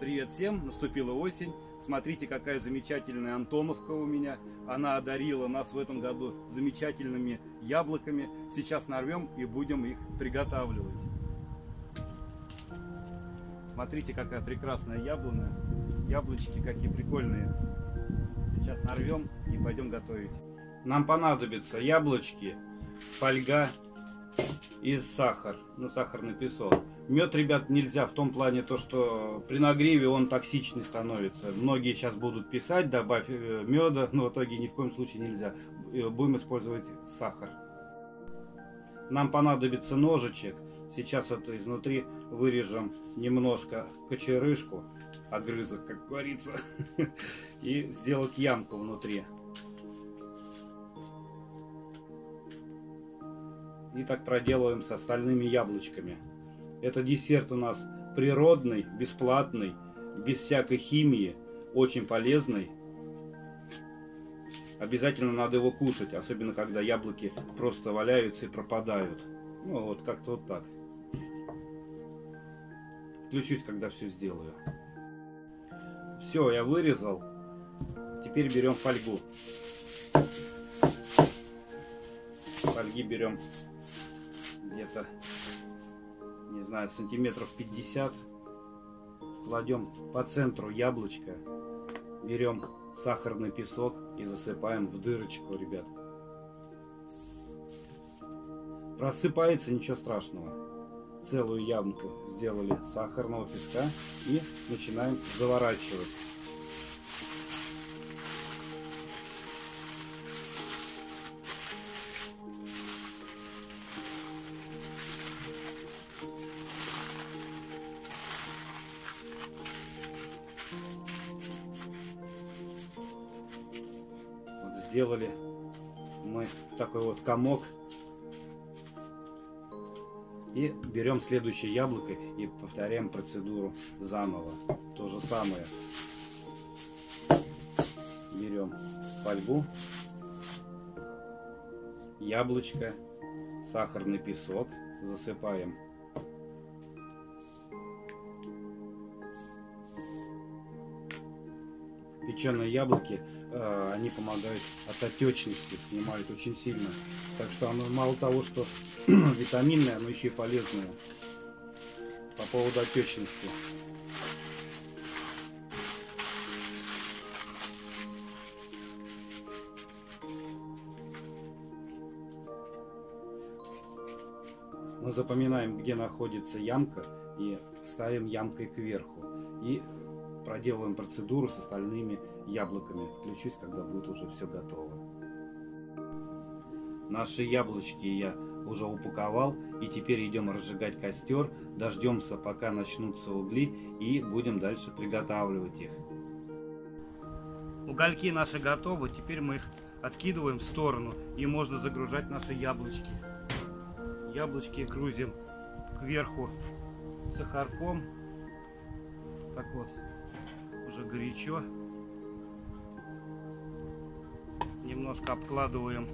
Привет всем! Наступила осень. Смотрите, какая замечательная Антоновка у меня. Она одарила нас в этом году замечательными яблоками. Сейчас нарвем и будем их приготавливать. Смотрите, какая прекрасная яблоня. Яблочки какие прикольные. Сейчас нарвем и пойдем готовить. Нам понадобятся яблочки, фольга и сахар, сахарный песок. Мед, ребят, нельзя в том плане, то, что при нагреве он токсичный становится. Многие сейчас будут писать, добавь меда, но в итоге ни в коем случае нельзя. Будем использовать сахар. Нам понадобится ножичек. Сейчас это изнутри вырежем немножко кочерышку, огрызок, как говорится, и сделать ямку внутри. И так проделываем с остальными яблочками. Это десерт у нас природный, бесплатный, без всякой химии, очень полезный. Обязательно надо его кушать, особенно когда яблоки просто валяются и пропадают. Ну вот, как-то вот так. Включусь, когда все сделаю. Все, я вырезал. Теперь берем фольгу. Фольги берем где-то, не знаю, сантиметров 50, кладем по центру яблочко, берем сахарный песок и засыпаем в дырочку, ребят. Просыпается, ничего страшного. Целую ямку сделали сахарного песка и начинаем заворачивать. Сделали мы такой вот комок и берем следующее яблоко и повторяем процедуру заново. То же самое. Берем фольгу, яблочко, сахарный песок, засыпаем. Печеные яблоки, они помогают от отечности, снимают очень сильно. Так что оно мало того, что витаминное, оно еще и полезное. По поводу отечности. Мы запоминаем, где находится ямка, и ставим ямкой кверху. И проделываем процедуру с остальными яблоками. Включусь, когда будет уже все готово. Наши яблочки я уже упаковал. И теперь идем разжигать костер. Дождемся, пока начнутся угли. И будем дальше приготавливать их. Угольки наши готовы. Теперь мы их откидываем в сторону. И можно загружать наши яблочки. Яблочки грузим кверху сахарком. Так вот. Уже горячо. Немножко обкладываем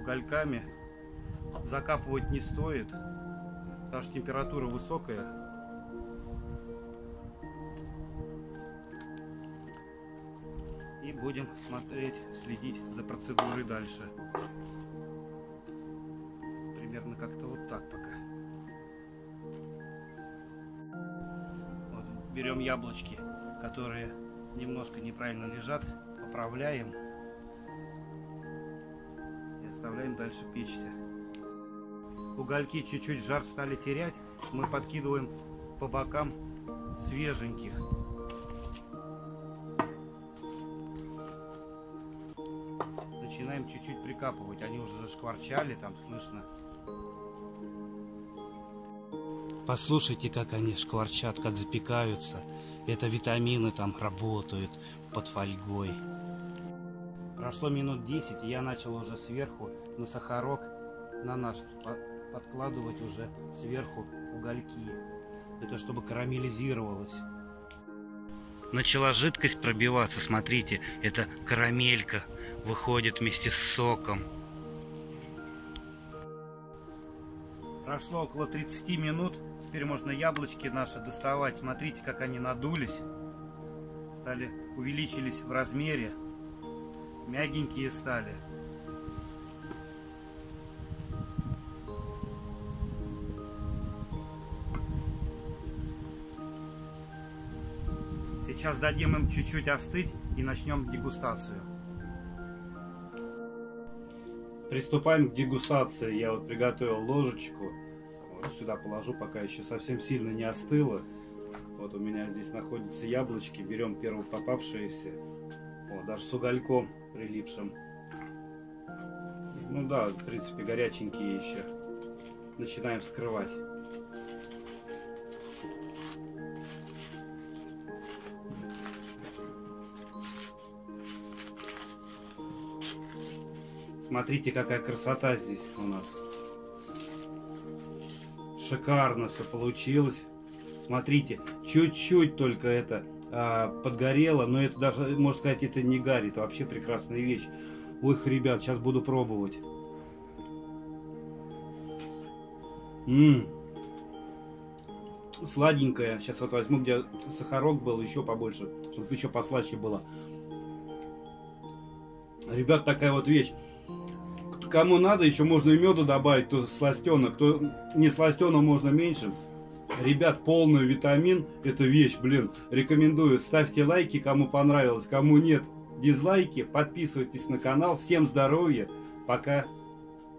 угольками. Закапывать не стоит, потому что температура высокая. И будем смотреть, следить за процедурой дальше. Примерно как-то вот так пока. Вот, берем яблочки, которые немножко неправильно лежат, поправляем и оставляем дальше печься. Угольки чуть-чуть жар стали терять, мы подкидываем по бокам свеженьких. Начинаем чуть-чуть прикапывать, они уже зашкварчали, там слышно. Послушайте, как они шкварчат, как запекаются. Это витамины там работают под фольгой. Прошло минут 10, и я начал уже сверху на сахарок, на наш, подкладывать уже сверху угольки. Это чтобы карамелизировалось. Начала жидкость пробиваться, смотрите, это карамелька выходит вместе с соком. Прошло около 30 минут. Теперь можно яблочки наши доставать. Смотрите, как они надулись. Стали, увеличились в размере. Мягенькие стали. Сейчас дадим им чуть-чуть остыть и начнем дегустацию. Приступаем к дегустации. Я вот приготовил ложечку. Вот сюда положу, пока еще совсем сильно не остыло. Вот у меня здесь находятся яблочки. Берем первые попавшиеся. Вот, даже с угольком прилипшим. Ну да, в принципе, горяченькие еще. Начинаем вскрывать. Смотрите, какая красота здесь у нас. Шикарно все получилось. Смотрите, чуть-чуть только это подгорело. Но это даже, можно сказать, это не горит. Вообще прекрасная вещь. Ой, ребят, сейчас буду пробовать. Сладенькая. Сейчас вот возьму, где сахарок был, еще побольше, чтобы еще послаще было. Ребят, такая вот вещь. Кому надо, еще можно и меда добавить, кто сластенок, кто не сластенок, можно меньше. Ребят, полный витамин, это вещь, блин, рекомендую. Ставьте лайки, кому понравилось, кому нет, дизлайки, подписывайтесь на канал. Всем здоровья, пока.